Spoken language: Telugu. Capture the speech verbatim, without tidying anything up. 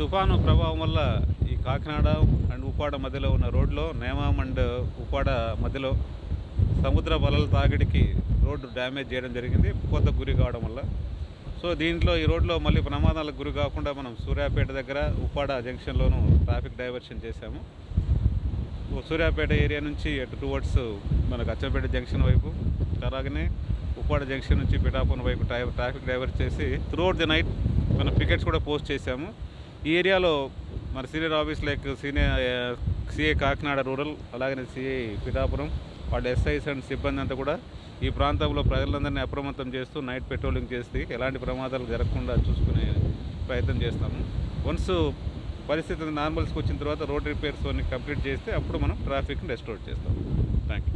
తుఫాను ప్రభావం వల్ల ఈ కాకినాడ అండ్ ఉప్పాడ మధ్యలో ఉన్న రోడ్లో నేమం అండ్ ఉప్పాడ మధ్యలో సముద్ర బలల తాకిడికి రోడ్డు డ్యామేజ్ చేయడం జరిగింది, కొత్త గురి కావడం వల్ల. సో దీంట్లో ఈ రోడ్లో మళ్ళీ ప్రమాదాలకు గురి కాకుండా మనం సూర్యాపేట దగ్గర ఉప్పాడ జంక్షన్లోనూ ట్రాఫిక్ డైవర్షన్ చేశాము. సూర్యాపేట ఏరియా నుంచి అటు టువర్డ్స్ మనకు అచ్చంపేట జంక్షన్ వైపు, అలాగనే ఉప్పాడ జంక్షన్ నుంచి పిఠాపురం వైపు ట్రాఫిక్ డైవర్ట్ చేసి త్రూఅవుట్ ది నైట్ మనం పికెట్స్ కూడా పోస్ట్ చేశాము. ఈ ఏరియాలో మన senior office like senior CI Kakinada rural, అలాగనే సిఐ పిఠాపురం, వాళ్ళ ఎస్ఐస్ అండ్ సిబ్బంది అంతా కూడా ఈ ప్రాంతంలో ప్రజలందరినీ అప్రమత్తం చేస్తూ నైట్ పెట్రోలింగ్ చేసి ఎలాంటి ప్రమాదాలు జరగకుండా చూసుకునే ప్రయత్నం చేస్తాము. వన్స్ పరిస్థితి నార్మల్స్కి వచ్చిన తర్వాత రోడ్ రిపేర్స్ అన్ని కంప్లీట్ చేస్తే అప్పుడు మనం ట్రాఫిక్ని రెస్టోర్ చేస్తాం. Thank you.